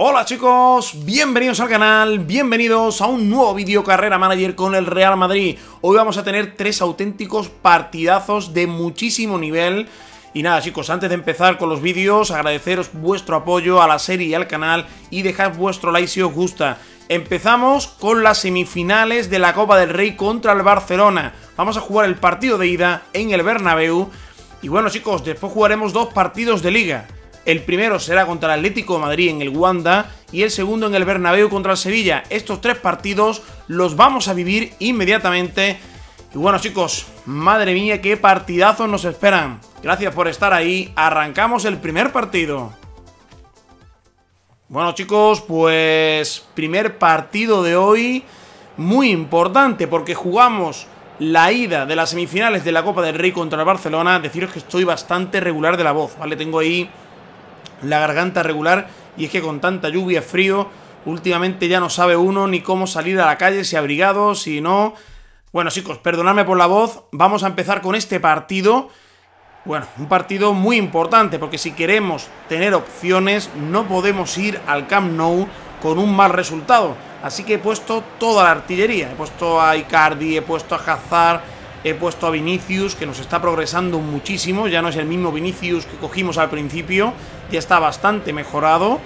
Hola chicos, bienvenidos al canal, bienvenidos a un nuevo vídeo Carrera Manager con el Real Madrid. Hoy vamos a tener tres auténticos partidazos de muchísimo nivel. Y nada chicos, antes de empezar con los vídeos, agradeceros vuestro apoyo a la serie y al canal y dejad vuestro like si os gusta. Empezamos con las semifinales de la Copa del Rey contra el Barcelona. Vamos a jugar el partido de ida en el Bernabéu. Y bueno chicos, después jugaremos dos partidos de liga. El primero será contra el Atlético de Madrid en el Wanda y el segundo en el Bernabéu contra el Sevilla. Estos tres partidos los vamos a vivir inmediatamente. Y bueno chicos, madre mía, qué partidazos nos esperan. Gracias por estar ahí, arrancamos el primer partido. Bueno chicos, pues primer partido de hoy muy importante porque jugamos la ida de las semifinales de la Copa del Rey contra el Barcelona. Deciros que estoy bastante regular de la voz, ¿vale? Tengo ahí la garganta regular y es que con tanta lluvia, frío, últimamente ya no sabe uno ni cómo salir a la calle, si abrigado, si no. Bueno chicos, perdonadme por la voz, vamos a empezar con este partido. Bueno, un partido muy importante porque si queremos tener opciones no podemos ir al Camp Nou con un mal resultado. Así que he puesto toda la artillería, he puesto a Icardi, he puesto a Hazard, he puesto a Vinicius, que nos está progresando muchísimo. Ya no es el mismo Vinicius que cogimos al principio, ya está bastante mejorado.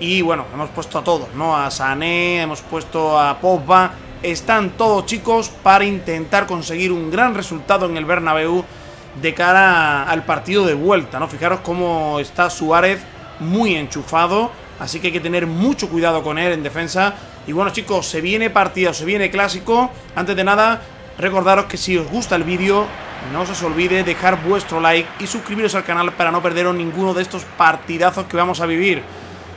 Y bueno, hemos puesto a todos, ¿no? A Sané, hemos puesto a Pogba. Están todos chicos para intentar conseguir un gran resultado en el Bernabéu de cara al partido de vuelta, ¿no? Fijaros cómo está Suárez, muy enchufado, así que hay que tener mucho cuidado con él en defensa. Y bueno chicos, se viene partido, se viene clásico. Antes de nada, recordaros que si os gusta el vídeo, no se os olvide dejar vuestro like y suscribiros al canal para no perderos ninguno de estos partidazos que vamos a vivir.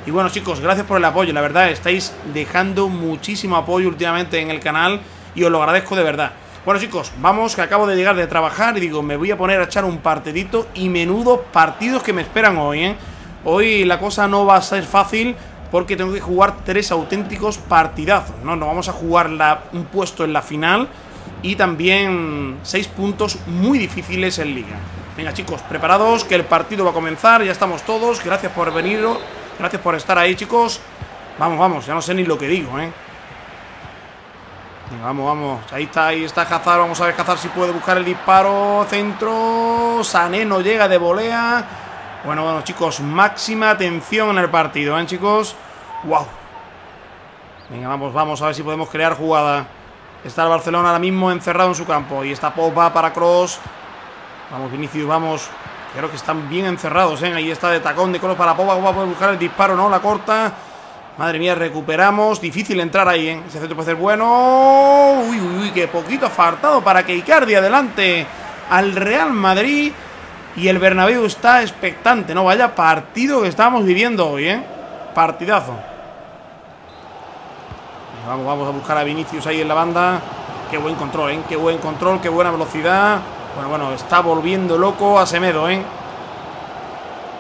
Y bueno chicos, gracias por el apoyo, la verdad, estáis dejando muchísimo apoyo últimamente en el canal y os lo agradezco de verdad. Bueno chicos, vamos, que acabo de llegar de trabajar y digo, me voy a poner a echar un partidito y menudos partidos que me esperan hoy, ¿eh? Hoy la cosa no va a ser fácil porque tengo que jugar tres auténticos partidazos, ¿no? Nos vamos a jugar un puesto en la final y también 6 puntos muy difíciles en liga. Venga chicos, preparados, que el partido va a comenzar. Ya estamos todos, gracias por venir, gracias por estar ahí chicos. Vamos, vamos, ya no sé ni lo que digo, ¿eh? Venga, vamos, vamos. Ahí está Hazard, vamos a ver Hazard si puede buscar el disparo. Centro, Sané no llega de volea. Bueno, bueno chicos, máxima atención en el partido, ¿eh chicos? Wow. Venga, vamos, vamos, a ver si podemos crear jugada. Está el Barcelona ahora mismo encerrado en su campo. Y está Pogba para Kroos. Vamos Vinicius, vamos. Creo que están bien encerrados, ¿eh? Ahí está de tacón de Kroos para Pogba. Pogba puede buscar el disparo, ¿no? La corta. Madre mía, recuperamos. Difícil entrar ahí, ¿eh? Ese centro puede ser bueno. Uy, uy, uy, qué poquito faltado para que Icardi adelante al Real Madrid. Y el Bernabéu está expectante, ¿no? Vaya partido que estamos viviendo hoy, ¿eh? Partidazo. Vamos, vamos a buscar a Vinicius ahí en la banda. Qué buen control, ¿eh? Qué buen control, qué buena velocidad. Bueno, bueno, está volviendo loco a Semedo, ¿eh?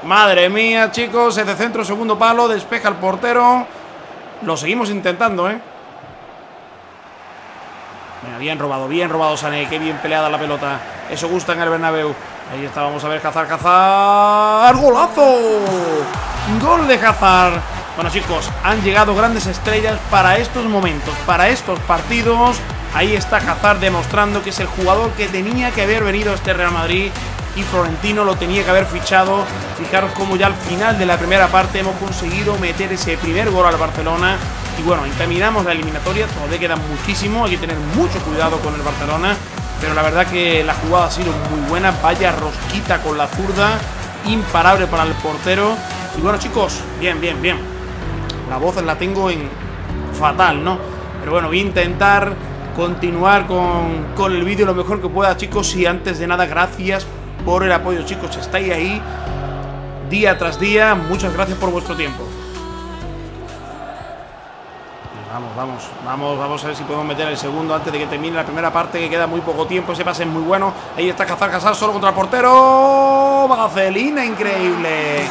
Madre mía, chicos. Ese centro, segundo palo, despeja el portero. Lo seguimos intentando, ¿eh? Venga, bien robado Sané. Qué bien peleada la pelota. Eso gusta en el Bernabéu. Ahí está, vamos a ver, Hazard, Hazard. ¡Golazo! Gol de Hazard. Bueno chicos, han llegado grandes estrellas para estos momentos, para estos partidos. Ahí está Hazard demostrando que es el jugador que tenía que haber venido a este Real Madrid y Florentino lo tenía que haber fichado. Fijaros cómo ya al final de la primera parte hemos conseguido meter ese primer gol al Barcelona. Y bueno, encaminamos la eliminatoria, todavía queda muchísimo, hay que tener mucho cuidado con el Barcelona. Pero la verdad que la jugada ha sido muy buena, vaya rosquita con la zurda, imparable para el portero. Y bueno chicos, bien, bien, bien. La voz la tengo en fatal, ¿no? Pero bueno, voy a intentar continuar con el vídeo lo mejor que pueda, chicos. Y antes de nada, gracias por el apoyo, chicos. Estáis ahí día tras día. Muchas gracias por vuestro tiempo. Vamos, vamos, vamos, vamos a ver si podemos meter el segundo antes de que termine la primera parte, que queda muy poco tiempo. Ese pase es muy bueno. Ahí está Hazard, Hazard solo contra el portero. Vaselina increíble.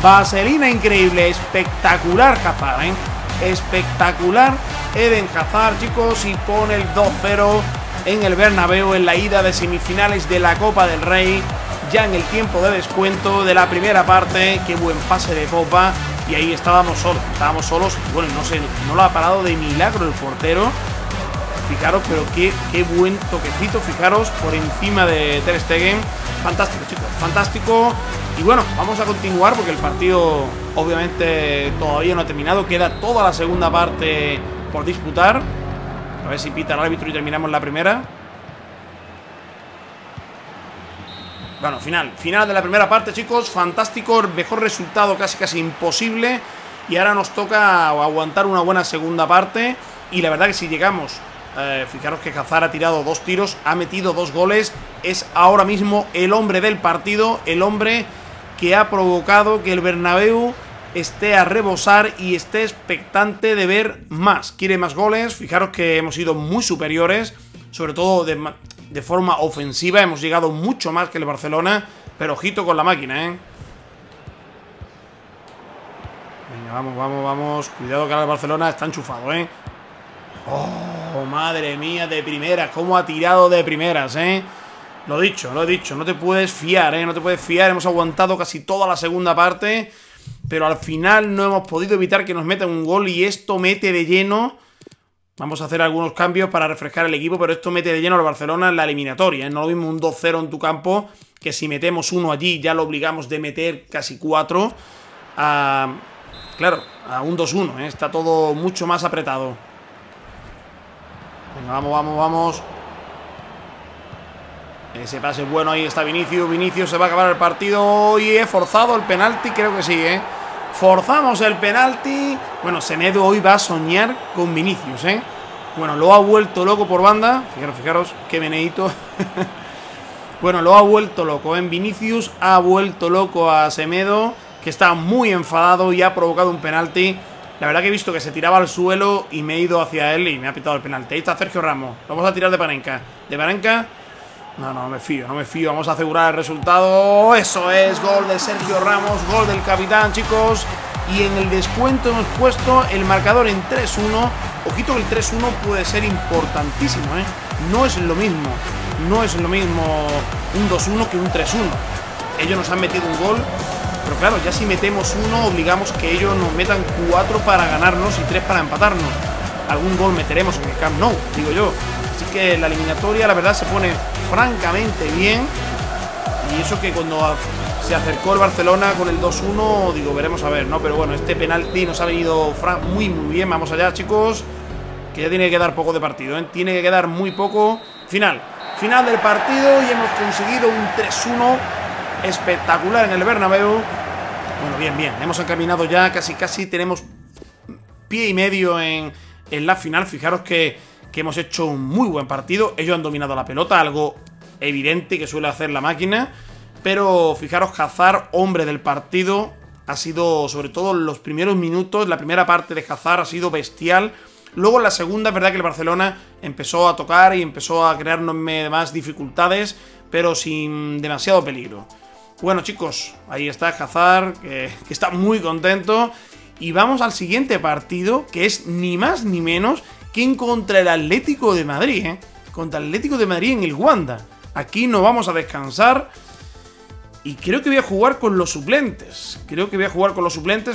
Vaselina increíble, espectacular Hazard, ¿eh? Espectacular Eden Hazard, chicos, y pone el 2-0 en el Bernabéu en la ida de semifinales de la Copa del Rey, ya en el tiempo de descuento de la primera parte. Qué buen pase de Pogba y ahí estábamos solos, bueno, no sé, no lo ha parado de milagro el portero, fijaros, pero qué buen toquecito, fijaros, por encima de Ter Stegen, fantástico chicos, fantástico. Y bueno, vamos a continuar porque el partido obviamente todavía no ha terminado, queda toda la segunda parte por disputar, a ver si pita el árbitro y terminamos la primera. Bueno, final de la primera parte, chicos, fantástico, mejor resultado casi imposible, y ahora nos toca aguantar una buena segunda parte, y la verdad que si llegamos, fijaros que Hazard ha tirado 2 tiros, ha metido 2 goles, es ahora mismo el hombre del partido, el hombre que ha provocado que el Bernabéu esté a rebosar y esté expectante de ver más, quiere más goles, fijaros que hemos sido muy superiores, sobre todo de forma ofensiva, hemos llegado mucho más que el Barcelona, pero ojito con la máquina, ¿eh? Venga, vamos, cuidado que ahora el Barcelona está enchufado, ¿eh? Oh, madre mía, de primeras, cómo ha tirado de primeras, ¿eh? Lo he dicho, no te puedes fiar, ¿eh? No te puedes fiar, hemos aguantado casi toda la segunda parte, pero al final no hemos podido evitar que nos metan un gol y esto mete de lleno. Vamos a hacer algunos cambios para refrescar el equipo, pero esto mete de lleno al Barcelona en la eliminatoria, ¿eh? No lo mismo un 2-0 en tu campo, que si metemos 1 allí ya lo obligamos de meter casi 4 a, claro, a un 2-1, ¿eh? Está todo mucho más apretado. Venga, vamos. Ese pase bueno, ahí está Vinicius, se va a acabar el partido y he forzado el penalti, creo que sí, ¿eh? Forzamos el penalti. Bueno, Semedo hoy va a soñar con Vinicius, ¿eh? Bueno, lo ha vuelto loco por banda. Fijaros, qué meneíto. Bueno, lo ha vuelto loco, ¿eh? Vinicius ha vuelto loco a Semedo, que está muy enfadado y ha provocado un penalti. La verdad que he visto que se tiraba al suelo y me he ido hacia él y me ha pitado el penalti. Ahí está Sergio Ramos. Lo vamos a tirar de Panenka. ¿De Panenka? No me fío, vamos a asegurar el resultado. Eso es, gol de Sergio Ramos, gol del capitán, chicos. Y en el descuento hemos puesto el marcador en 3-1. Ojito que el 3-1 puede ser importantísimo, ¿eh? No es lo mismo un 2-1 que un 3-1. Ellos nos han metido un gol, pero claro, ya si metemos uno, obligamos que ellos nos metan 4 para ganarnos y 3 para empatarnos. Algún gol meteremos en el Camp Nou, digo yo. Así que la eliminatoria, la verdad, se pone francamente bien. Y eso que cuando se acercó el Barcelona con el 2-1, digo, veremos a ver, ¿no? Pero bueno, este penalti nos ha venido muy bien. Vamos allá, chicos, que ya tiene que quedar poco de partido, ¿eh? Tiene que quedar muy poco. Final del partido y hemos conseguido un 3-1 espectacular en el Bernabéu. Bueno, bien, hemos encaminado ya, casi tenemos pie y medio en la final. Fijaros que hemos hecho un muy buen partido. Ellos han dominado la pelota, algo evidente que suele hacer la máquina. Pero fijaros, Hazard, hombre del partido, ha sido, sobre todo en los primeros minutos, la primera parte de Hazard ha sido bestial. Luego en la segunda, es verdad que el Barcelona empezó a tocar y empezó a crearnos más dificultades, pero sin demasiado peligro. Bueno, chicos, ahí está Hazard, que está muy contento. Y vamos al siguiente partido, que es ni más ni menos que contra el Atlético de Madrid, ¿eh? Contra el Atlético de Madrid en el Wanda. Aquí no vamos a descansar. Y creo que voy a jugar con los suplentes.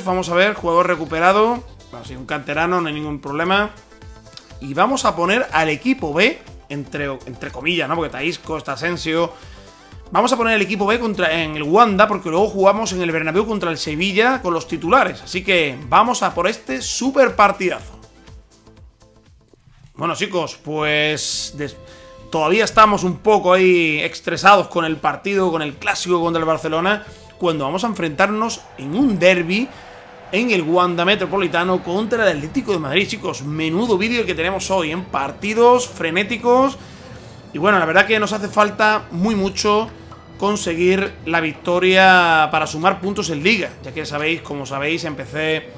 Vamos a ver, jugador recuperado. Bueno, sí, un canterano, no hay ningún problema. Y vamos a poner al equipo B, entre comillas, ¿no? Porque está Isco, está Asensio. Vamos a poner el equipo B en el Wanda, porque luego jugamos en el Bernabéu contra el Sevilla con los titulares. Así que vamos a por este super partidazo. Bueno, chicos, pues todavía estamos un poco ahí estresados con el partido, con el clásico contra el Barcelona, cuando vamos a enfrentarnos en un derbi en el Wanda Metropolitano contra el Atlético de Madrid. Chicos, menudo vídeo que tenemos hoy, en partidos frenéticos. Y bueno, la verdad que nos hace falta mucho conseguir la victoria para sumar puntos en Liga, ya que sabéis, como sabéis, empecé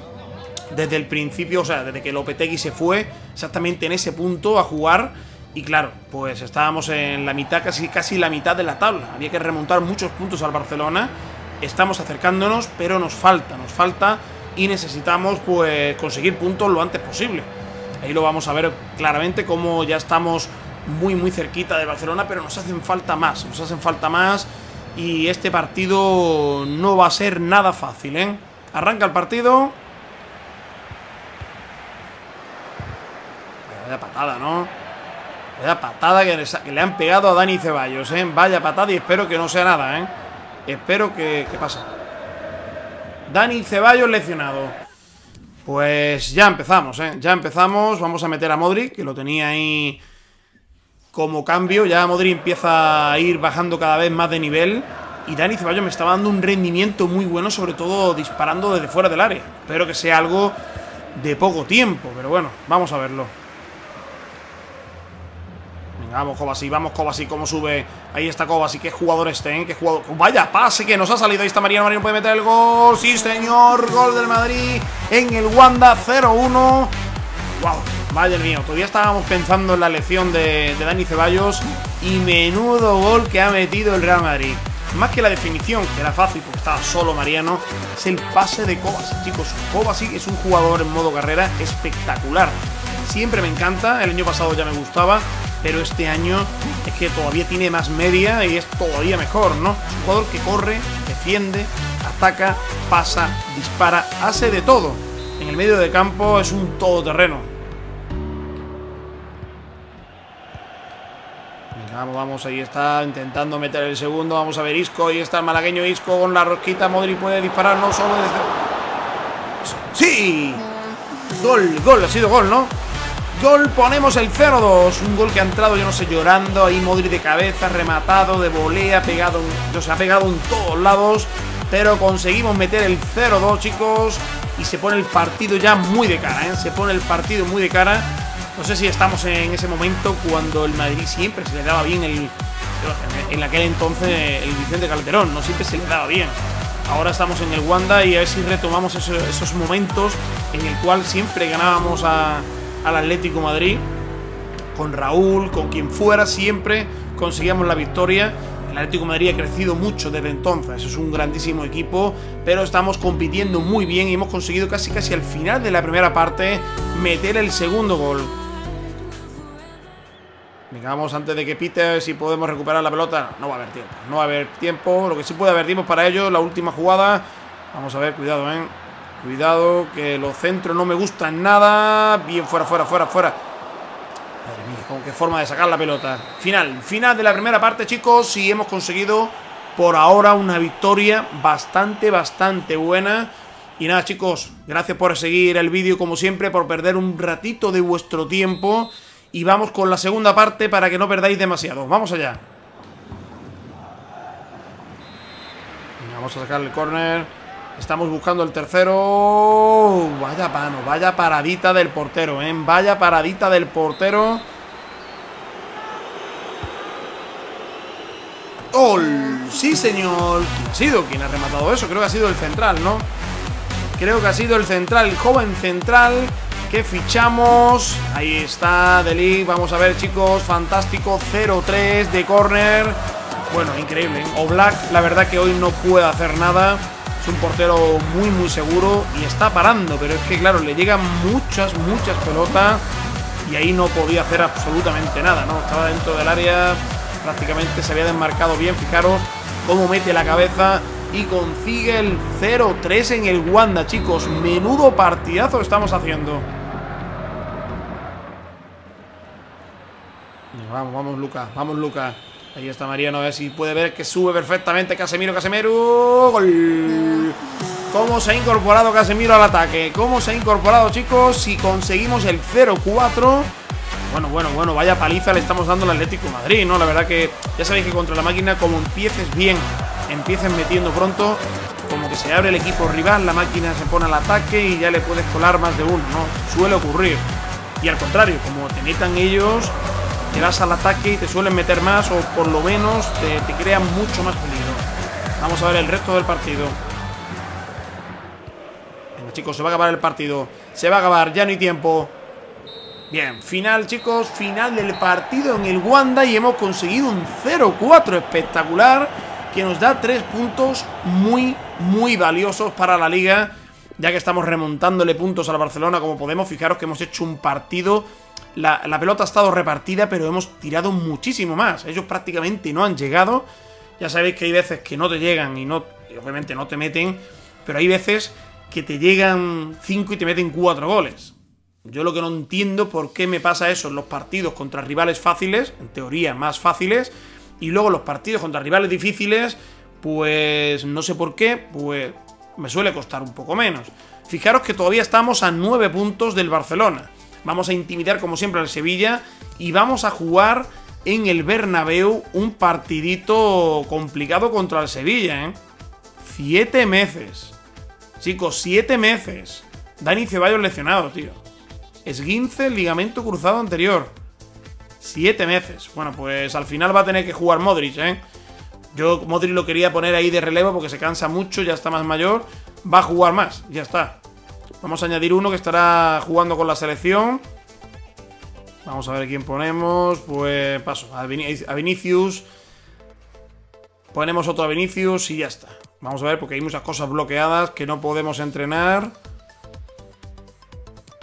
desde el principio, o sea, desde que Lopetegui se fue exactamente en ese punto a jugar. Y claro, pues estábamos en la mitad, casi la mitad de la tabla. Había que remontar muchos puntos al Barcelona. Estamos acercándonos, pero nos falta. Y necesitamos, pues, conseguir puntos lo antes posible. Ahí lo vamos a ver claramente, como ya estamos muy cerquita de Barcelona, pero nos hacen falta más. Y este partido no va a ser nada fácil, ¿eh? Arranca el partido. Vaya patada, ¿no? Vaya patada que le han pegado a Dani Ceballos, ¿eh? Vaya patada y espero que no sea nada, ¿eh? Espero que... ¿Qué pasa? Dani Ceballos lesionado. Pues ya empezamos, ¿eh? Ya empezamos, vamos a meter a Modric, que lo tenía ahí como cambio. Ya Modric empieza a ir bajando cada vez más de nivel. Y Dani Ceballos me estaba dando un rendimiento muy bueno, sobre todo disparando desde fuera del área. Espero que sea algo de poco tiempo, pero bueno, vamos a verlo. Venga, vamos Kovacic, cómo sube. Ahí está Kovacic, qué jugador este, ¿eh? Qué jugador. ¡Vaya pase que nos ha salido! Ahí está Mariano, Mariano puede meter el gol. ¡Sí, señor! Gol del Madrid en el Wanda, 0-1. ¡Wow! Madre mía, todavía estábamos pensando en la lesión de Dani Ceballos. Y menudo gol que ha metido el Real Madrid. Más que la definición, que era fácil porque estaba solo Mariano, es el pase de Kovacic, chicos. Kovacic es un jugador en modo carrera espectacular. Siempre me encanta, el año pasado ya me gustaba, pero este año es que todavía tiene más media y es todavía mejor, ¿no? Es un jugador que corre, defiende, ataca, pasa, dispara, hace de todo. En el medio de campo es un todoterreno. Vamos, vamos, ahí está, intentando meter el segundo. Vamos a ver Isco, ahí está el malagueño Isco con la rosquita. Modric puede disparar, no solo desde... ¡Sí! Gol, gol, ha sido gol, ¿no? Gol, ponemos el 0-2. Un gol que ha entrado, yo no sé, llorando. Ahí Modric de cabeza, rematado, de volea, pegado, se ha pegado en todos lados. Pero conseguimos meter el 0-2, chicos. Y se pone el partido ya muy de cara, ¿eh? Se pone el partido muy de cara. No sé si estamos en ese momento cuando el Madrid siempre se le daba bien el... En aquel entonces el Vicente Calderón, no siempre se le daba bien. Ahora estamos en el Wanda y a ver si retomamos esos momentos en el cual siempre ganábamos al Atlético de Madrid. Con Raúl, con quien fuera, siempre conseguíamos la victoria. El Atlético de Madrid ha crecido mucho desde entonces, es un grandísimo equipo, pero estamos compitiendo muy bien y hemos conseguido casi al final de la primera parte meter el segundo gol. Venga, vamos, antes de que pite, a ver si podemos recuperar la pelota. No va a haber tiempo, no va a haber tiempo. Lo que sí puede haber tiempo para ello, la última jugada. Vamos a ver, cuidado, ¿eh? Cuidado, que los centros no me gustan nada. Bien, fuera, fuera, fuera, fuera. Madre mía, con qué forma de sacar la pelota. Final, final de la primera parte, chicos. Y hemos conseguido, por ahora, una victoria bastante buena. Y nada, chicos, gracias por seguir el vídeo, como siempre, por perder un ratito de vuestro tiempo. Y vamos con la segunda parte para que no perdáis demasiado. Vamos allá. Vamos a sacar el córner. Estamos buscando el tercero. Vaya pano, vaya paradita del portero, ¿eh? Vaya paradita del portero. ¡Gol! ¡Sí, señor! ¿Quién ha sido? ¿Quién ha rematado eso? Creo que ha sido el central, ¿no? Creo que ha sido el central, el joven central que fichamos. Ahí está Delic. Vamos a ver, chicos, fantástico, 0-3 de córner. Bueno, increíble. Oblak, la verdad que hoy no puede hacer nada. Es un portero muy seguro y está parando, pero es que claro, le llegan muchas pelotas y ahí no podía hacer absolutamente nada, ¿no? Estaba dentro del área, prácticamente se había desmarcado bien. Fijaros cómo mete la cabeza y consigue el 0-3 en el Wanda, chicos. Menudo partidazo estamos haciendo. Vamos, vamos, Lucas, vamos, Lucas. Ahí está Mariano, a ver si puede ver que sube perfectamente Casemiro, Casemiro. ¡Gol! ¿Cómo se ha incorporado Casemiro al ataque? ¿Cómo se ha incorporado, chicos? Si conseguimos el 0-4... Bueno, vaya paliza le estamos dando al Atlético de Madrid, ¿no? La verdad que ya sabéis que contra la máquina, como empieces bien, empiezas metiendo pronto, como que se abre el equipo rival, la máquina se pone al ataque y ya le puedes colar más de uno, ¿no? Suele ocurrir. Y al contrario, como te metan ellos, te vas al ataque y te suelen meter más, o por lo menos te crean mucho más peligro. Vamos a ver el resto del partido. Venga, chicos, se va a acabar el partido. Se va a acabar, ya no hay tiempo. Bien, final, chicos, final del partido en el Wanda y hemos conseguido un 0-4 espectacular que nos da 3 puntos muy valiosos para la Liga, ya que estamos remontándole puntos al Barcelona como podemos. Fijaros que hemos hecho un partido, la pelota ha estado repartida, pero hemos tirado muchísimo más. Ellos prácticamente no han llegado. Ya sabéis que hay veces que no te llegan y obviamente no te meten, pero hay veces que te llegan 5 y te meten 4 goles. Yo lo que no entiendo por qué me pasa eso en los partidos contra rivales fáciles, en teoría más fáciles, y luego los partidos contra rivales difíciles, pues no sé por qué, pues me suele costar un poco menos. Fijaros que todavía estamos a 9 puntos del Barcelona. Vamos a intimidar como siempre al Sevilla y vamos a jugar en el Bernabéu un partidito complicado contra el Sevilla, ¿eh? 7 meses. Chicos, 7 meses. Dani Ceballos lesionado, tío. Esguince, ligamento cruzado anterior. 7 meses. Bueno, pues al final va a tener que jugar Modric, ¿eh? Yo Modric lo quería poner ahí de relevo porque se cansa mucho, ya está más mayor. Va a jugar más, ya está. Vamos a añadir uno que estará jugando con la selección. Vamos a ver quién ponemos. Pues paso, a Vinicius. Ponemos otro a Vinicius y ya está. Vamos a ver, porque hay muchas cosas bloqueadas que no podemos entrenar.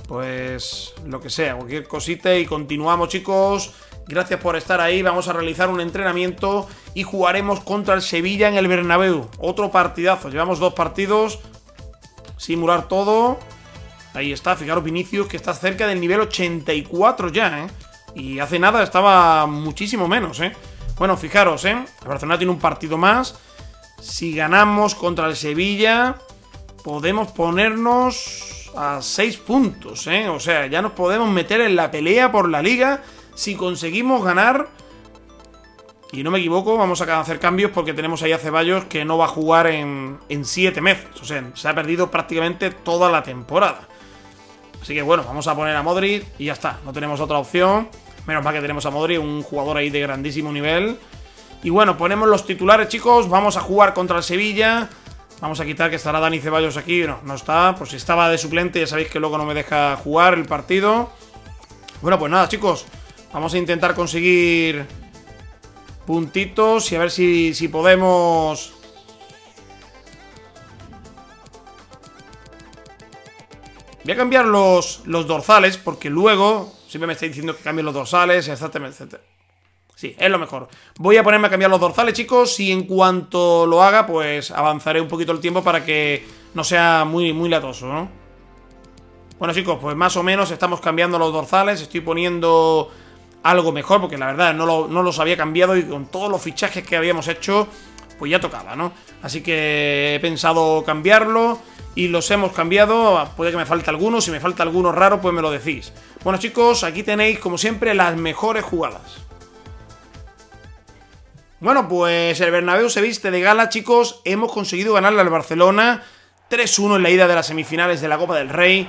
Pues lo que sea, cualquier cosita y continuamos, chicos. Gracias por estar ahí. Vamos a realizar un entrenamiento y jugaremos contra el Sevilla en el Bernabéu. Otro partidazo. Llevamos 2 partidos. Simular todo. Ahí está, fijaros Vinicius, que está cerca del nivel 84 ya, ¿eh? Y hace nada estaba muchísimo menos, ¿eh? Bueno, fijaros, ¿eh? El Barcelona tiene un partido más. Si ganamos contra el Sevilla, podemos ponernos a 6 puntos, ¿eh? O sea, ya nos podemos meter en la pelea por la Liga si conseguimos ganar. Y no me equivoco, vamos a hacer cambios porque tenemos ahí a Ceballos, que no va a jugar en 7 meses. O sea, se ha perdido prácticamente toda la temporada. Así que bueno, vamos a poner a Modric y ya está. No tenemos otra opción. Menos mal que tenemos a Modric, un jugador ahí de grandísimo nivel. Y bueno, ponemos los titulares, chicos. Vamos a jugar contra el Sevilla. Vamos a quitar que estará Dani Ceballos aquí. No, no está. Por si estaba de suplente, ya sabéis que luego no me deja jugar el partido. Bueno, pues nada, chicos. Vamos a intentar conseguir puntitos y a ver si podemos. Voy a cambiar los dorsales porque luego siempre me está diciendo que cambie los dorsales, exactamente, etcétera. Sí, es lo mejor. Voy a ponerme a cambiar los dorsales, chicos, y en cuanto lo haga, pues avanzaré un poquito el tiempo para que no sea muy latoso, ¿no? Bueno, chicos, pues más o menos estamos cambiando los dorsales. Estoy poniendo algo mejor, porque la verdad no los había cambiado y con todos los fichajes que habíamos hecho, pues ya tocaba, ¿no? Así que he pensado cambiarlo y los hemos cambiado. Puede que me falte alguno, si me falta alguno raro, pues me lo decís. Bueno, chicos, aquí tenéis, como siempre, las mejores jugadas. Bueno, pues el Bernabéu se viste de gala, chicos. Hemos conseguido ganarle al Barcelona 3-1 en la ida de las semifinales de la Copa del Rey,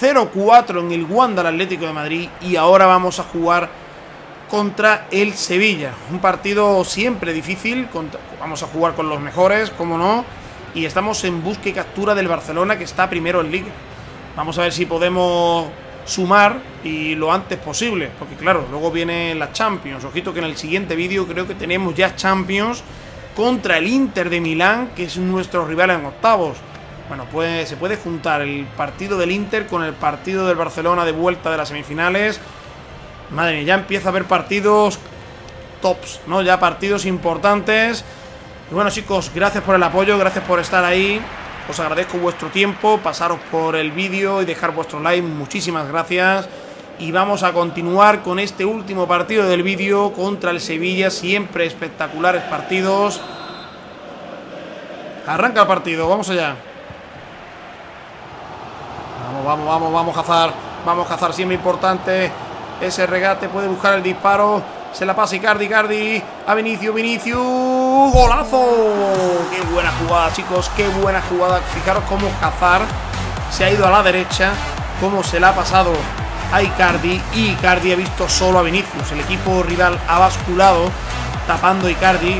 0-4 en el Wanda al Atlético de Madrid y ahora vamos a jugar contra el Sevilla. Un partido siempre difícil. Vamos a jugar con los mejores, como no. Y estamos en busca y captura del Barcelona, que está primero en Liga. Vamos a ver si podemos sumar y lo antes posible, porque claro, luego viene la Champions. Ojito que en el siguiente vídeo creo que tenemos ya Champions contra el Inter de Milán, que es nuestro rival en octavos. Bueno, pues se puede juntar el partido del Inter con el partido del Barcelona de vuelta de las semifinales. Madre mía, ya empieza a haber partidos tops, ¿no? Ya partidos importantes. Y bueno, chicos, gracias por el apoyo, gracias por estar ahí. Os agradezco vuestro tiempo, pasaros por el vídeo y dejar vuestro like. Muchísimas gracias. Y vamos a continuar con este último partido del vídeo contra el Sevilla. Siempre espectaculares partidos. Arranca el partido, vamos allá. Vamos, vamos, vamos, vamos, Hazard. Vamos, Hazard, siempre importante. Ese regate, puede buscar el disparo. Se la pasa Icardi, Icardi a Vinicius, Vinicius, ¡golazo! ¡Qué buena jugada, chicos! ¡Qué buena jugada! Fijaros cómo Hazard se ha ido a la derecha, cómo se la ha pasado a Icardi, y Icardi ha visto solo a Vinicius. El equipo rival ha basculado tapando a Icardi,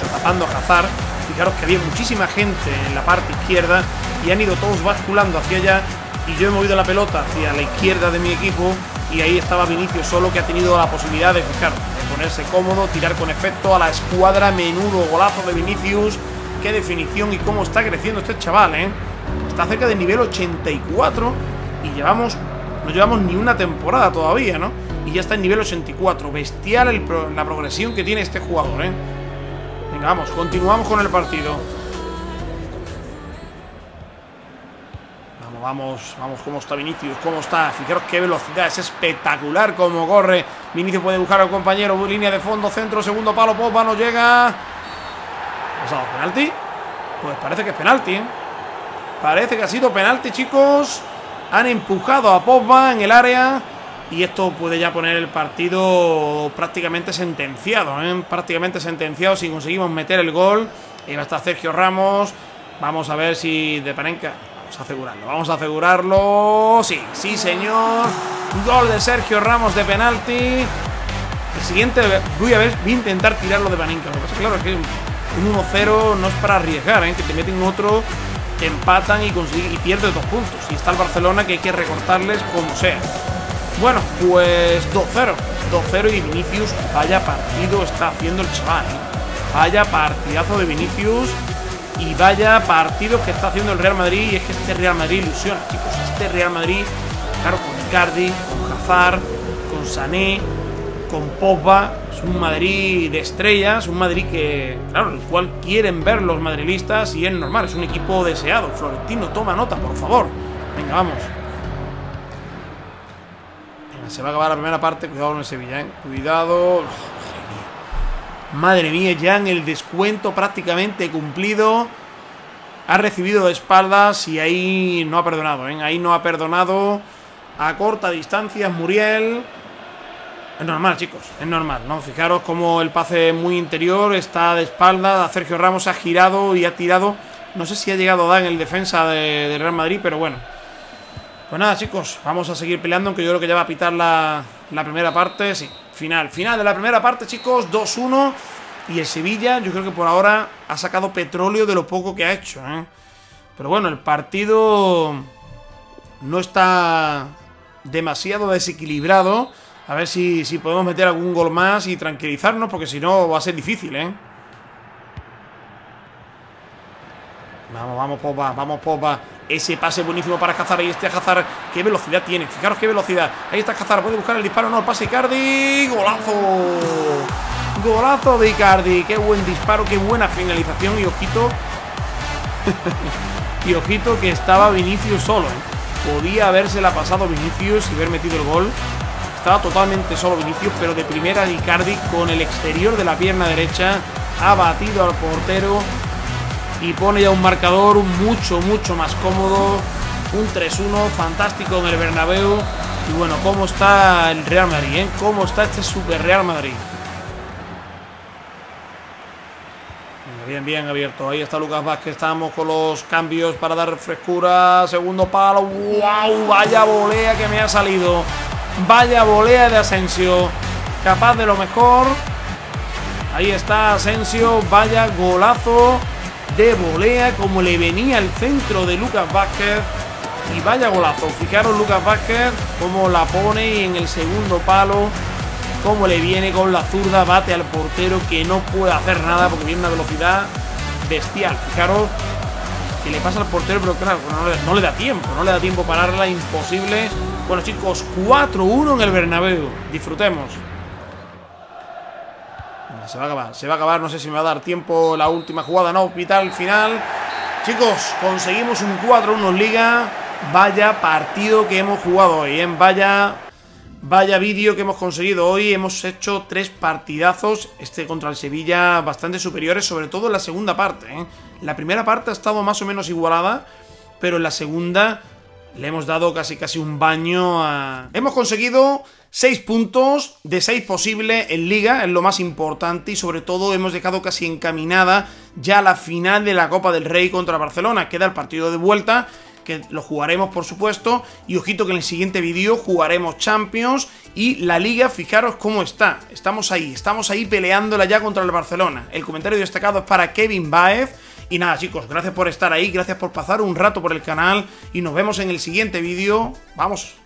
tapando a Hazard. Fijaros que había muchísima gente en la parte izquierda y han ido todos basculando hacia allá. Y yo he movido la pelota hacia la izquierda de mi equipo y ahí estaba Vinicius solo, que ha tenido la posibilidad de, fijaros, de ponerse cómodo, tirar con efecto a la escuadra. Menudo golazo de Vinicius. Qué definición y cómo está creciendo este chaval, ¿eh? Está cerca del nivel 84 y no llevamos ni una temporada todavía, ¿no? Y ya está en nivel 84. Bestial la progresión que tiene este jugador, ¿eh? Venga, vamos, continuamos con el partido. Vamos, vamos, cómo está Vinicius, cómo está. Fijaros qué velocidad, es espectacular cómo corre. Vinicius puede buscar al compañero. Línea de fondo, centro, segundo palo. Pogba no llega. ¿Ha dado penalti? Pues parece que es penalti, ¿eh? Parece que ha sido penalti, chicos. Han empujado a Pogba en el área. Y esto puede ya poner el partido prácticamente sentenciado, ¿eh? Prácticamente sentenciado. Si conseguimos meter el gol. Ahí va a estar Sergio Ramos. Vamos a ver si de Panenka. Vamos a asegurarlo, vamos a asegurarlo. Sí, sí señor. Gol de Sergio Ramos de penalti. El siguiente voy a intentar tirarlo de Panenka. Lo que pasa, claro, es que un 1-0 no es para arriesgar, ¿eh? Que te meten otro, te empatan y pierdes 2 puntos. Y está el Barcelona que hay que recortarles como sea. Bueno, pues 2-0. 2-0 y Vinicius, vaya partido está haciendo el chaval, ¿eh? Vaya partidazo de Vinicius y vaya partido que está haciendo el Real Madrid. Y es que este Real Madrid ilusiona, chicos. Este Real Madrid, claro, con Icardi, con Hazard, con Sané, con Pogba. Es un Madrid de estrellas, un Madrid que, claro, el cual quieren ver los madrilistas y es normal, es un equipo deseado. Florentino, toma nota, por favor. Venga, vamos. Venga, se va a acabar la primera parte. Cuidado con el Sevilla, ¿eh? Cuidado. Madre mía, ya en el descuento prácticamente cumplido. Ha recibido de espaldas y ahí no ha perdonado, ¿eh? Ahí no ha perdonado. A corta distancia, Muriel. Es normal, chicos, es normal, ¿no? Fijaros cómo el pase muy interior está de espaldas. Sergio Ramos ha girado y ha tirado. No sé si ha llegado a dar en el defensa de Real Madrid, pero bueno. Pues nada, chicos, vamos a seguir peleando, aunque yo creo que ya va a pitar la primera parte, sí. Final de la primera parte, chicos, 2-1. Y el Sevilla, yo creo que por ahora ha sacado petróleo de lo poco que ha hecho, ¿eh? Pero bueno, el partido no está demasiado desequilibrado. A ver si podemos meter algún gol más y tranquilizarnos, porque si no va a ser difícil, ¿eh? Vamos, vamos, Pogba, vamos, Pogba. Ese pase buenísimo para Hazard. Ahí está Hazard. Qué velocidad tiene. Fijaros qué velocidad. Ahí está Hazard. Puede buscar el disparo. No, el pase Icardi. ¡Golazo! ¡Golazo de Icardi! Qué buen disparo. Qué buena finalización. Y ojito. Y ojito que estaba Vinicius solo, ¿eh? Podía habérsela pasado Vinicius y haber metido el gol. Estaba totalmente solo Vinicius, pero de primera Icardi con el exterior de la pierna derecha ha batido al portero. Y pone ya un marcador mucho más cómodo. Un 3-1 fantástico en el Bernabéu. Y bueno, cómo está el Real Madrid, ¿eh? Cómo está este Super Real Madrid. Bien, bien abierto. Ahí está Lucas Vázquez. Estamos con los cambios para dar frescura. Segundo palo. ¡Wow! Vaya volea que me ha salido. Vaya volea de Asensio. Capaz de lo mejor. Ahí está Asensio. Vaya golazo de volea, como le venía el centro de Lucas Vázquez. Y vaya golazo, fijaros Lucas Vázquez como la pone en el segundo palo, como le viene con la zurda, bate al portero que no puede hacer nada porque tiene una velocidad bestial. Fijaros que le pasa al portero, pero claro, no le da tiempo, no le da tiempo pararla, imposible. Bueno, chicos, 4-1 en el Bernabéu, disfrutemos. Se va a acabar, se va a acabar. No sé si me va a dar tiempo la última jugada. No, vital final. Chicos, conseguimos un 4-1 en Liga. Vaya partido que hemos jugado hoy, ¿eh? Vaya vídeo que hemos conseguido hoy. Hemos hecho 3 partidazos. Este contra el Sevilla bastante superiores, sobre todo en la segunda parte, ¿eh? La primera parte ha estado más o menos igualada, pero en la segunda le hemos dado casi un baño a... Hemos conseguido 6 puntos de 6 posibles en Liga, es lo más importante, y sobre todo hemos dejado casi encaminada ya la final de la Copa del Rey contra Barcelona. Queda el partido de vuelta, que lo jugaremos por supuesto, y ojito que en el siguiente vídeo jugaremos Champions y la Liga. Fijaros cómo está, estamos ahí peleándola ya contra el Barcelona. El comentario destacado es para Kevin Baez. Y nada, chicos, gracias por estar ahí, gracias por pasar un rato por el canal y nos vemos en el siguiente vídeo. ¡Vamos!